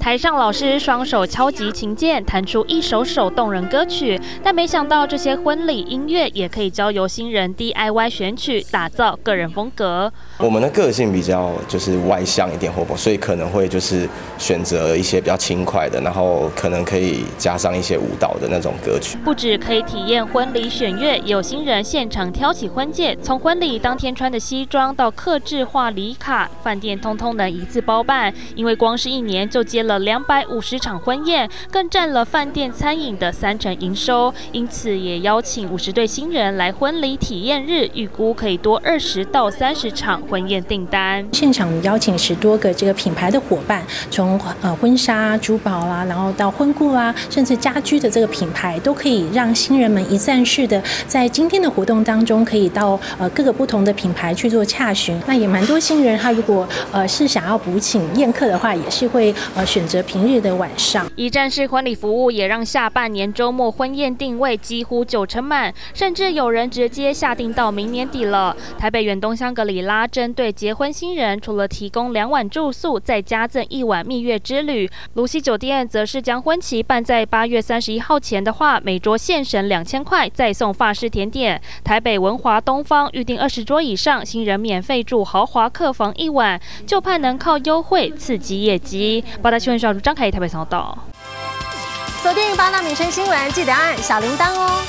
台上老师双手敲击琴键，弹出一首首动人歌曲。但没想到这些婚礼音乐也可以教由新人 DIY 选曲，打造个人风格。我们的个性比较就是外向一点活泼，所以可能会就是选择一些比较轻快的，然后可能可以加上一些舞蹈的那种歌曲。不止可以体验婚礼选乐，也有新人现场挑起婚戒，从婚礼当天穿的西装到客制化礼卡，饭店通通能一次包办，因为光是一年就接了 250场婚宴，更占了饭店餐饮的30%营收，因此也邀请50对新人来婚礼体验日，预估可以多20到30场婚宴订单。现场我们邀请10多个这个品牌的伙伴，从婚纱、珠宝啦，然后到婚顾啦，甚至家居的这个品牌，都可以让新人们一站式的在今天的活动当中，可以到各个不同的品牌去做洽询。那也蛮多新人他如果是想要补请宴客的话，也是会选择平日的晚上，一站式婚礼服务也让下半年周末婚宴定位几乎90%满，甚至有人直接下定到明年底了。台北远东香格里拉针对结婚新人，除了提供2晚住宿，再加赠1晚蜜月之旅。芦溪酒店则是将婚期办在8月31号前的话，每桌现省2000块，再送法式甜点。台北文华东方预定20桌以上，新人免费住豪华客房1晚，就盼能靠优惠刺激业绩。报道新闻小组张凯台北报道。锁定八大民生新闻，记得按小铃铛哦。